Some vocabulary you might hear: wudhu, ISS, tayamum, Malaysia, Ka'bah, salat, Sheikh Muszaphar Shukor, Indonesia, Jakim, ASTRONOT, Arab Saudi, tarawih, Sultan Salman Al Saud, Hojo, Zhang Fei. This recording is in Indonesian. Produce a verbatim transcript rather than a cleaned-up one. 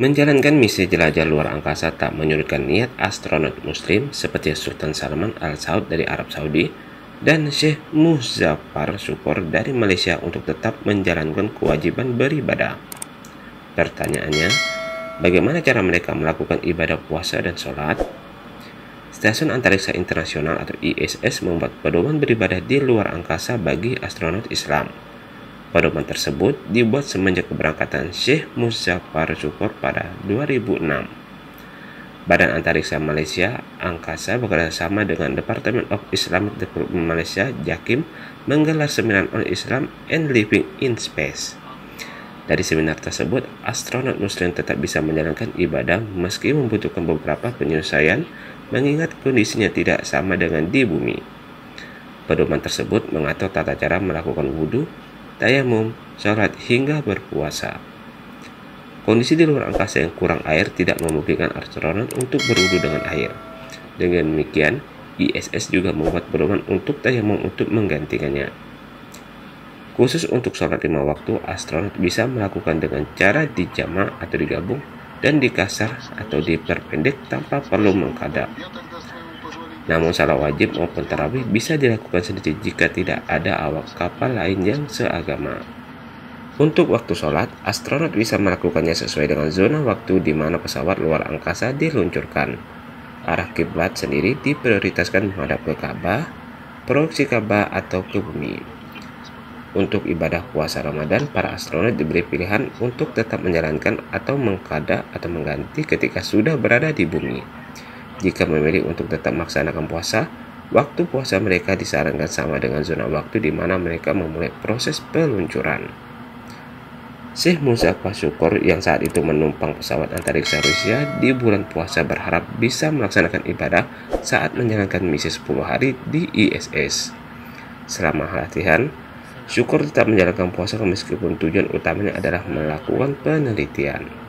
Menjalankan misi jelajah luar angkasa tak menyurutkan niat astronot muslim seperti Sultan Salman Al Saud dari Arab Saudi dan Sheikh Muszaphar Shukor dari Malaysia untuk tetap menjalankan kewajiban beribadah. Pertanyaannya, bagaimana cara mereka melakukan ibadah puasa dan sholat? Stasiun Antariksa Internasional atau I S S membuat pedoman beribadah di luar angkasa bagi astronot Islam. Pedoman tersebut dibuat semenjak keberangkatan Sheikh Muszaphar Shukor pada dua ribu enam. Badan Antariksa Malaysia Angkasa bekerjasama dengan Department of Islamic Development Malaysia Jakim menggelar seminar on Islam and Living in Space. Dari seminar tersebut, astronot muslim tetap bisa menjalankan ibadah meski membutuhkan beberapa penyesuaian mengingat kondisinya tidak sama dengan di bumi. Pedoman tersebut mengatur tata cara melakukan wudhu, tayamum, sholat hingga berpuasa. Kondisi di luar angkasa yang kurang air tidak memungkinkan astronot untuk berwudu dengan air. Dengan demikian, I S S juga membuat pedoman untuk tayamum untuk menggantikannya. Khusus untuk sholat lima waktu, astronot bisa melakukan dengan cara dijamak atau digabung dan dikasar atau diperpendek tanpa perlu mengkadar. Namun salat wajib maupun tarawih bisa dilakukan sendiri jika tidak ada awak kapal lain yang seagama. Untuk waktu sholat, astronot bisa melakukannya sesuai dengan zona waktu di mana pesawat luar angkasa diluncurkan. Arah kiblat sendiri diprioritaskan menghadap ke Ka'bah, proyeksi Ka'bah atau ke bumi. Untuk ibadah puasa Ramadan, para astronot diberi pilihan untuk tetap menjalankan atau mengqada atau mengganti ketika sudah berada di bumi. Jika memilih untuk tetap melaksanakan puasa, waktu puasa mereka disarankan sama dengan zona waktu di mana mereka memulai proses peluncuran. Sheikh Muszaphar Shukor yang saat itu menumpang pesawat antariksa Rusia di bulan puasa berharap bisa melaksanakan ibadah saat menjalankan misi sepuluh hari di I S S. Selama latihan, Shukor tetap menjalankan puasa meskipun tujuan utamanya adalah melakukan penelitian.